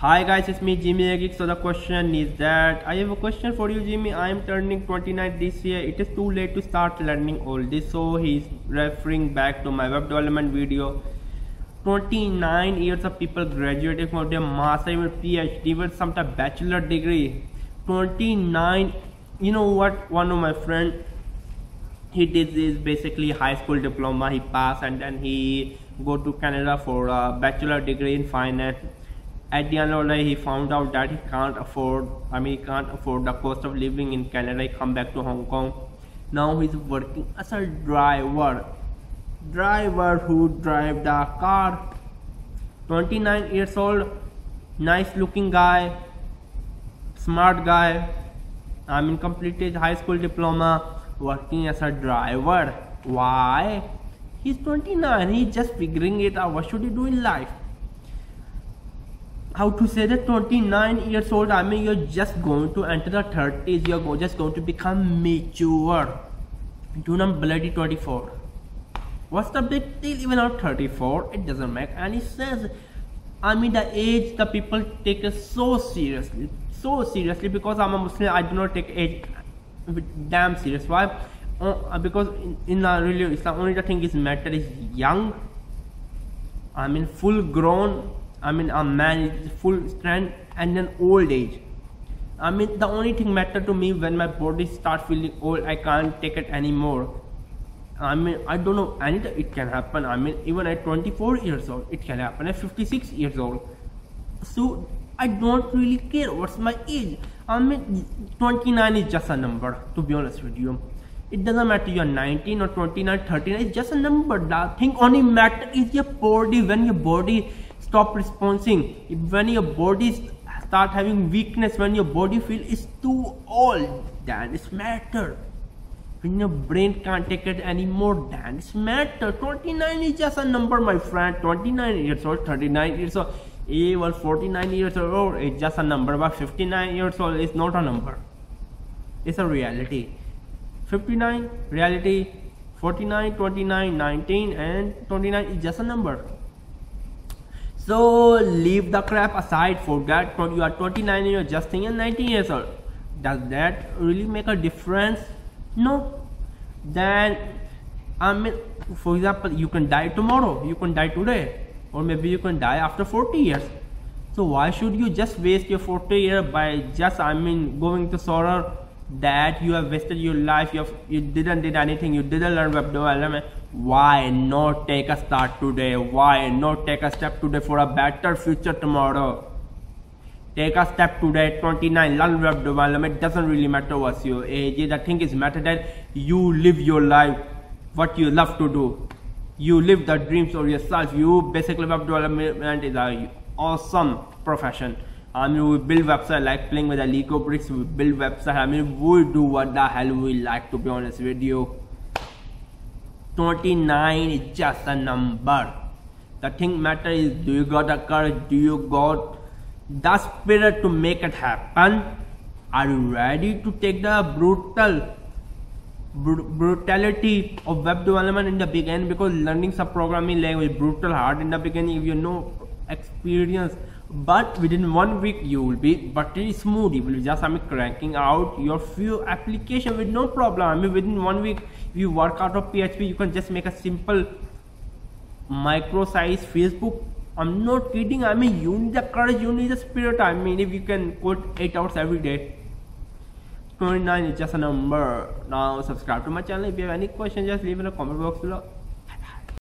Hi guys, it's me Jimmy Agik. So the question is that I have a question for you, Jimmy. I am turning 29 this year. It is too late to start learning all this. So he is referring back to my web development video. 29 years of people graduating from their master, even PhD, even sometimes bachelor degree. 29. You know what? One of my friend, he did is basically high school diploma. He passed and then he go to Canada for a bachelor degree in finance. At the end of the day, he found out that he can't afford, he can't afford the cost of living in Canada. He come back to Hong Kong. Now he's working as a driver who drive the car. 29 years old, nice looking guy, smart guy. Completed high school diploma, working as a driver. Why? He's 29. He's just figuring it out. What should he do in life? How to say that 29 years old, you're just going to enter the 30s, you're just going to become mature. Dude, I'm bloody 24. What's the big deal? Even at 34, it doesn't make any sense. The age, the people take it so seriously, because I'm a Muslim, I do not take age damn serious. Why? Because in our religion, Islam, only the thing is matter is young, full grown. A man is full strength and an old age. The only thing matter to me when my body start feeling old, I can't take it anymore. I don't know, and it can happen. Even at 24 years old, it can happen at 56 years old. So I don't really care what's my age. 29 is just a number, to be honest with you. It doesn't matter you're 19 or 29, 39, it's just a number. The thing only matter is your body. When your body stop responding, when your body start having weakness, when your body feel is too old, then it's matter. When your brain can't take it anymore, then it's matter. 29 is just a number, my friend. 29 years old, 39 years old, even 49 years old is just a number, but 59 years old is not a number. It's a reality. 59, reality. 49, 29, 19 and 29 is just a number. So leave the crap aside for that. You are 29 and you are just thinking 19 years old. Does that really make a difference? No. Then, for example, you can die tomorrow, you can die today, or maybe you can die after 40 years. So why should you just waste your 40 years by just, going to sorrow that you have wasted your life, you didn't did anything, you didn't learn web development? Why not take a start today? Why not take a step today for a better future tomorrow? Take a step today. 29, learn web development. It doesn't really matter what's your age. The thing is matter that you live your life, what you love to do. You live the dreams of yourself. You basically, web development is an awesome profession. We build website like playing with the Lego bricks. We build website. We do what the hell we like, to be honest with you. 29 is just a number. The thing matter is, do you got the courage? Do you got the spirit to make it happen? Are you ready to take the brutality of web development in the beginning? Because learning some programming language brutal hard in the beginning if you know experience. But within 1 week you will be buttery smooth. You will just cranking out your few application with no problem. Within 1 week if you work out of PHP, you can just make a simple micro size Facebook. I'm not kidding. You need the courage, you need the spirit. If you can code 8 hours every day. 29 is just a number. Now subscribe to my channel. If you have any questions, just leave in the comment box below.